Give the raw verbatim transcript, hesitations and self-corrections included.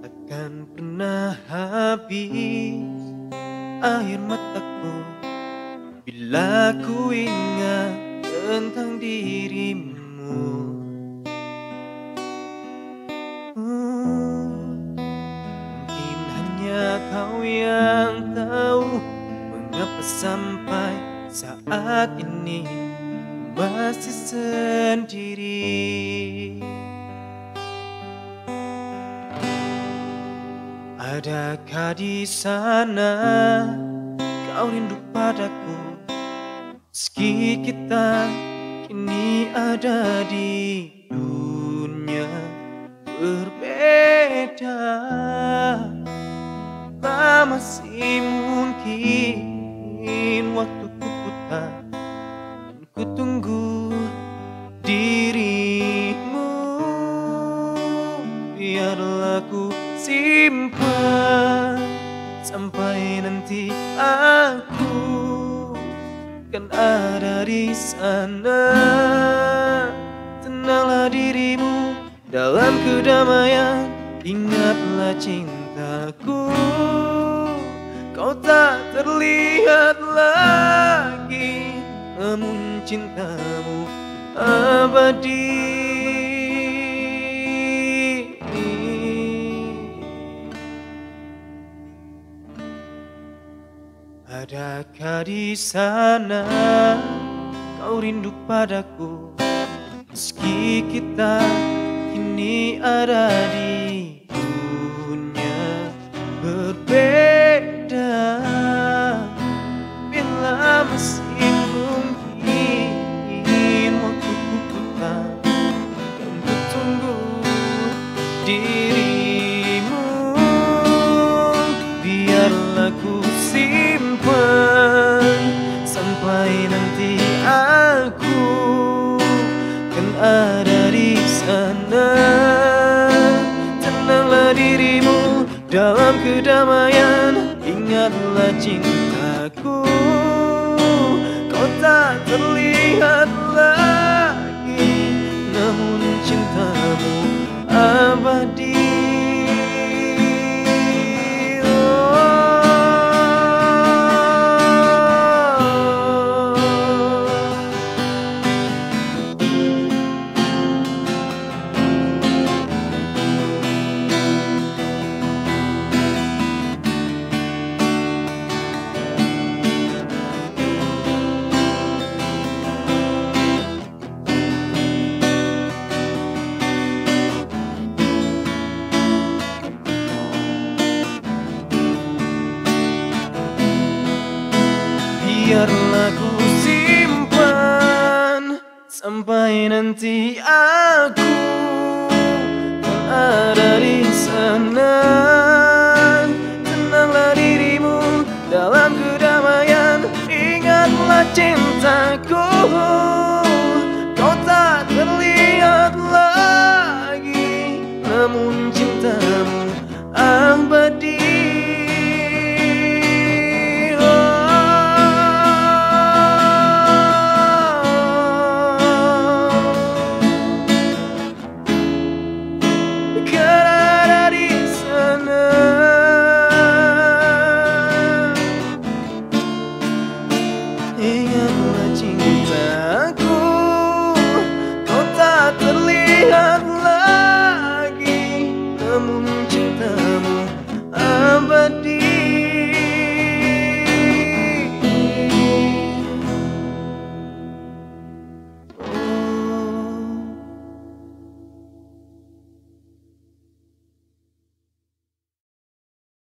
Takkan pernah habis air mataku bila ku ingat tentang dirimu. hmm, Mungkin hanya kau yang tahu mengapa sampai saat ini masih sendiri. Adakah di sana kau rindu padaku, meski kita kini ada di dunia berbeda? Tak masih mungkin waktu ku putar dan ku tunggu dirimu. Biarlah ku simpan sampai nanti aku kan ada di sana. Tenanglah dirimu dalam kedamaian, ingatlah cintaku, kau tak terlihat lagi, namun cintamu abadi. Adakah di sana kau rindu padaku, meski kita kini ada di dunia berbeda? Bila masih mungkin waktu ku putar dan ku tunggu dirimu. Biarlah ku sampai nanti aku kan ada di sana. Tenanglah dirimu dalam kedamaian, ingatlah cintaku, kau tak terlihat lagi, namun cintamu abadi. Biarlah ku simpan sampai nanti aku kan ada di sana. Tenanglah dirimu dalam kedamaian, ingatlah cintaku, kau tak terlihat lagi, namun